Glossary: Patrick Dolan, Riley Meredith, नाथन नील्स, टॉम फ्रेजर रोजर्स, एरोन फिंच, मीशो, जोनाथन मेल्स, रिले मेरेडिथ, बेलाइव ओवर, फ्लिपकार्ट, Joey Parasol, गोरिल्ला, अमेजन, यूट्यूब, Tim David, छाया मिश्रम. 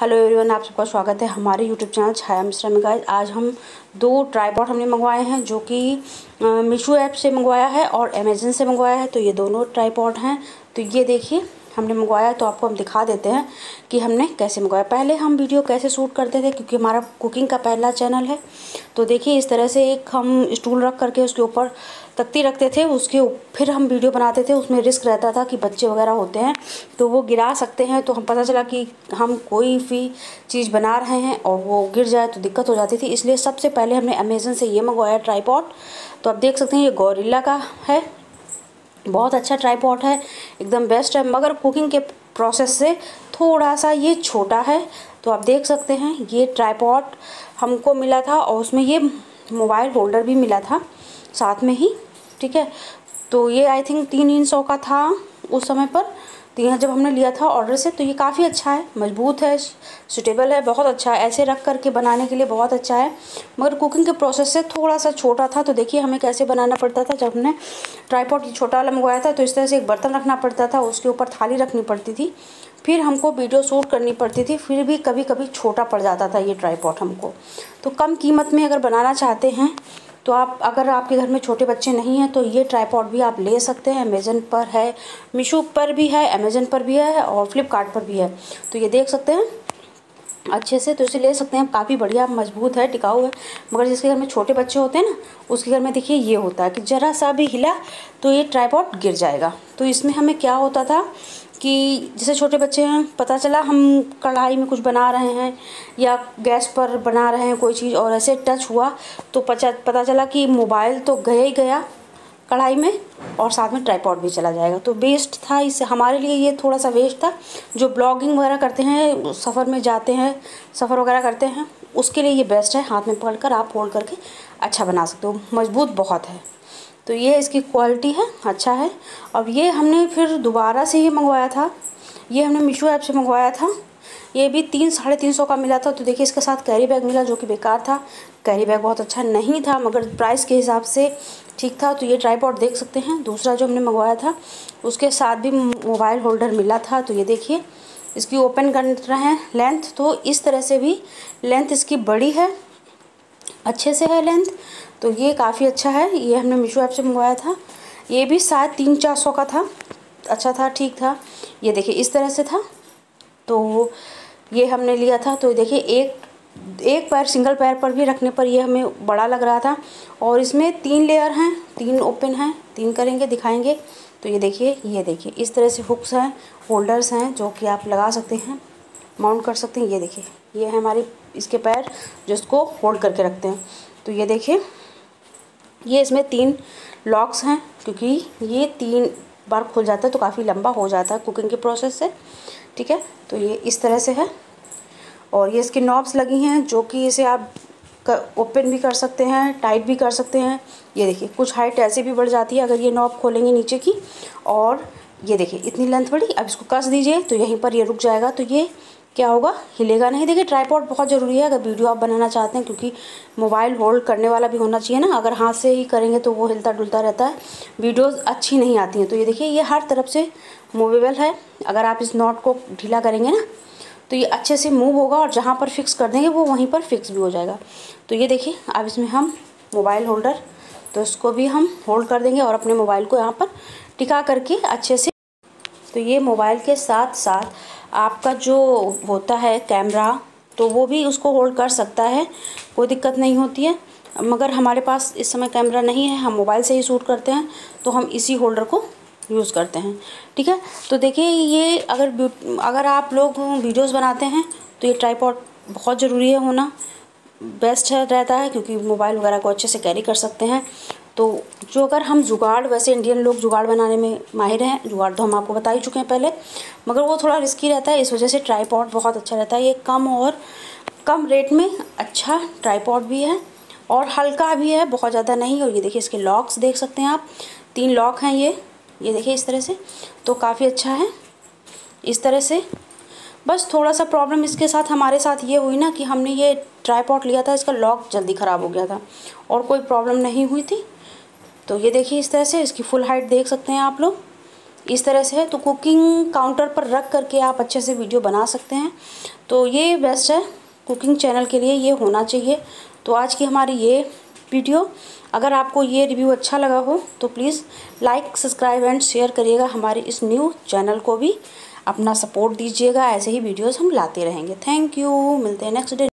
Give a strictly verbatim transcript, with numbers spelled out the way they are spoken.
Hello everyone, आप सबका स्वागत है हमारे यूट्यूब चैनल छाया मिश्रम में। गाइस, आज हम दो ट्राइपॉड हमने मंगवाए हैं, जो कि मीशो ऐप से मंगवाया है और अमेजन से मंगवाया है। तो ये दोनों ट्राइपॉड हैं। तो ये देखिए हमने मंगवाया, तो आपको हम दिखा देते हैं कि हमने कैसे मंगवाया। पहले हम वीडियो कैसे शूट करते थे, क्योंकि हमारा कुकिंग का पहला चैनल है। तो देखिए, इस तरह से एक हम स्टूल रख करके उसके ऊपर तख्ती रखते थे, उसके फिर हम वीडियो बनाते थे। उसमें रिस्क रहता था कि बच्चे वगैरह होते हैं तो वो गिरा सकते हैं। तो हम पता चला कि हम कोई भी चीज़ बना रहे हैं और वो गिर जाए तो दिक्कत हो जाती थी, इसलिए सबसे पहले हमने अमेजन से ये मंगवाया ट्राइपॉड। तो आप देख सकते हैं ये गोरिल्ला का है, बहुत अच्छा ट्राइपॉड है, एकदम बेस्ट है, मगर कुकिंग के प्रोसेस से थोड़ा सा ये छोटा है। तो आप देख सकते हैं ये ट्राइपॉड हमको मिला था और उसमें ये मोबाइल होल्डर भी मिला था साथ में ही, ठीक है। तो ये आई थिंक तीन इन सौ का था उस समय पर, तीन जब हमने लिया था ऑर्डर से। तो ये काफ़ी अच्छा है, मजबूत है, सूटेबल है, बहुत अच्छा है, ऐसे रख करके बनाने के लिए बहुत अच्छा है, मगर कुकिंग के प्रोसेस से थोड़ा सा छोटा था। तो देखिए हमें कैसे बनाना पड़ता था। जब हमने ट्राइपॉड ये छोटा वाला मंगवाया था, तो इस तरह से एक बर्तन रखना पड़ता था, उसके ऊपर थाली रखनी पड़ती थी, फिर हमको वीडियो शूट करनी पड़ती थी। फिर भी कभी कभी छोटा पड़ जाता था ये ट्राइपॉड हमको। तो कम कीमत में अगर बनाना चाहते हैं, तो आप अगर आपके घर में छोटे बच्चे नहीं हैं तो ये ट्राइपॉड भी आप ले सकते हैं। अमेजन पर है, मीशो पर भी है, अमेजन पर भी है और फ्लिपकार्ट पर भी है। तो ये देख सकते हैं अच्छे से, तो इसे ले सकते हैं। काफ़ी बढ़िया, मजबूत है, टिकाऊ है, मगर जिसके घर में छोटे बच्चे होते हैं ना, उसके घर में देखिए ये होता है कि ज़रा सा भी हिला तो ये ट्राइपॉड गिर जाएगा। तो इसमें हमें क्या होता था कि जैसे छोटे बच्चे हैं, पता चला हम कढ़ाई में कुछ बना रहे हैं या गैस पर बना रहे हैं कोई चीज़ और ऐसे टच हुआ, तो पता पता चला कि मोबाइल तो गया ही गया कढ़ाई में और साथ में ट्राइपॉड भी चला जाएगा। तो वेस्ट था, इससे हमारे लिए ये थोड़ा सा वेस्ट था। जो ब्लॉगिंग वगैरह करते हैं, सफ़र में जाते हैं, सफ़र वगैरह करते हैं, उसके लिए ये बेस्ट है। हाथ में पकड़ कर आप होल्ड करके अच्छा बना सकते हो, मजबूत बहुत है। तो ये इसकी क्वालिटी है, अच्छा है। अब ये हमने फिर दोबारा से ये मंगवाया था, ये हमने मीशो ऐप से मंगवाया था, ये भी तीन साढ़े तीन सौ का मिला था। तो देखिए इसके साथ कैरी बैग मिला, जो कि बेकार था। कैरी बैग बहुत अच्छा नहीं था, मगर प्राइस के हिसाब से ठीक था। तो ये ट्राइपॉड देख सकते हैं, दूसरा जो हमने मंगवाया था उसके साथ भी मोबाइल होल्डर मिला था। तो ये देखिए इसकी ओपन कर रहे हैं लेंथ, तो इस तरह से भी लेंथ इसकी बड़ी है, अच्छे से है लेंथ। तो ये काफ़ी अच्छा है, ये हमने मीशो ऐप से मंगवाया था। ये भी शायद तीन चार सौ का था, अच्छा था, ठीक था। ये देखिए इस तरह से था, तो ये हमने लिया था। तो देखिए एक एक पैर, सिंगल पैर पर भी रखने पर ये हमें बड़ा लग रहा था, और इसमें तीन लेयर हैं, तीन ओपन हैं, तीन करेंगे दिखाएंगे। तो ये देखिए, ये देखिए इस तरह से हुक्स हैं, होल्डर्स हैं, जो कि आप लगा सकते हैं, माउंट कर सकते हैं। ये देखिए ये है हमारे इसके पैर जो इसको होल्ड करके रखते हैं। तो ये देखिए ये इसमें तीन लॉक्स हैं, क्योंकि ये तीन बार खुल जाता है तो काफ़ी लंबा हो जाता है कुकिंग के प्रोसेस से, ठीक है। तो ये इस तरह से है, और ये इसकी नॉब्स लगी हैं, जो कि इसे आप ओपन भी कर सकते हैं, टाइट भी कर सकते हैं। ये देखिए कुछ हाइट ऐसे भी बढ़ जाती है अगर ये नॉब खोलेंगे नीचे की, और ये देखिए इतनी लेंथ बढ़ी। अब इसको कस दीजिए तो यहीं पर ये रुक जाएगा, तो ये क्या होगा, हिलेगा नहीं। देखिए ट्राइपॉड बहुत ज़रूरी है अगर वीडियो आप बनाना चाहते हैं, क्योंकि मोबाइल होल्ड करने वाला भी होना चाहिए ना। अगर हाथ से ही करेंगे तो वो हिलता डुलता रहता है, वीडियोस अच्छी नहीं आती हैं। तो ये देखिए ये हर तरफ से मूवेबल है, अगर आप इस नॉट को ढीला करेंगे ना तो ये अच्छे से मूव होगा, और जहाँ पर फिक्स कर देंगे वो वहीं पर फिक्स भी हो जाएगा। तो ये देखिए अब इसमें हम मोबाइल होल्डर, तो इसको भी हम होल्ड कर देंगे और अपने मोबाइल को यहाँ पर टिका करके अच्छे से। तो ये मोबाइल के साथ साथ आपका जो होता है कैमरा, तो वो भी उसको होल्ड कर सकता है, कोई दिक्कत नहीं होती है। मगर हमारे पास इस समय कैमरा नहीं है, हम मोबाइल से ही शूट करते हैं, तो हम इसी होल्डर को यूज़ करते हैं, ठीक है। तो देखिए ये अगर अगर आप लोग वीडियोस बनाते हैं तो ये ट्राइपॉड बहुत ज़रूरी है होना, बेस्ट है रहता है, क्योंकि मोबाइल वगैरह को अच्छे से कैरी कर सकते हैं। तो जो अगर हम जुगाड़, वैसे इंडियन लोग जुगाड़ बनाने में माहिर हैं, जुगाड़ तो हम आपको बता ही चुके हैं पहले, मगर वो थोड़ा रिस्की रहता है, इस वजह से ट्राइपॉड बहुत अच्छा रहता है। ये कम और कम रेट में अच्छा ट्राइपॉड भी है और हल्का भी है, बहुत ज़्यादा नहीं। और ये देखिए इसके लॉक्स देख सकते हैं आप, तीन लॉक हैं ये, ये देखिए इस तरह से, तो काफ़ी अच्छा है इस तरह से। बस थोड़ा सा प्रॉब्लम इसके साथ हमारे साथ ये हुई ना कि हमने ये ट्राइपॉड लिया था, इसका लॉक जल्दी ख़राब हो गया था और कोई प्रॉब्लम नहीं हुई थी। तो ये देखिए इस तरह से इसकी फुल हाइट देख सकते हैं आप लोग, इस तरह से है तो कुकिंग काउंटर पर रख करके आप अच्छे से वीडियो बना सकते हैं। तो ये बेस्ट है कुकिंग चैनल के लिए, ये होना चाहिए। तो आज की हमारी ये वीडियो, अगर आपको ये रिव्यू अच्छा लगा हो तो please like, subscribe and share करिएगा। हमारे इस न्यू चैनल को भी अपना सपोर्ट दीजिएगा, ऐसे ही वीडियोस हम लाते रहेंगे। थैंक यू, मिलते हैं नेक्स्ट डे।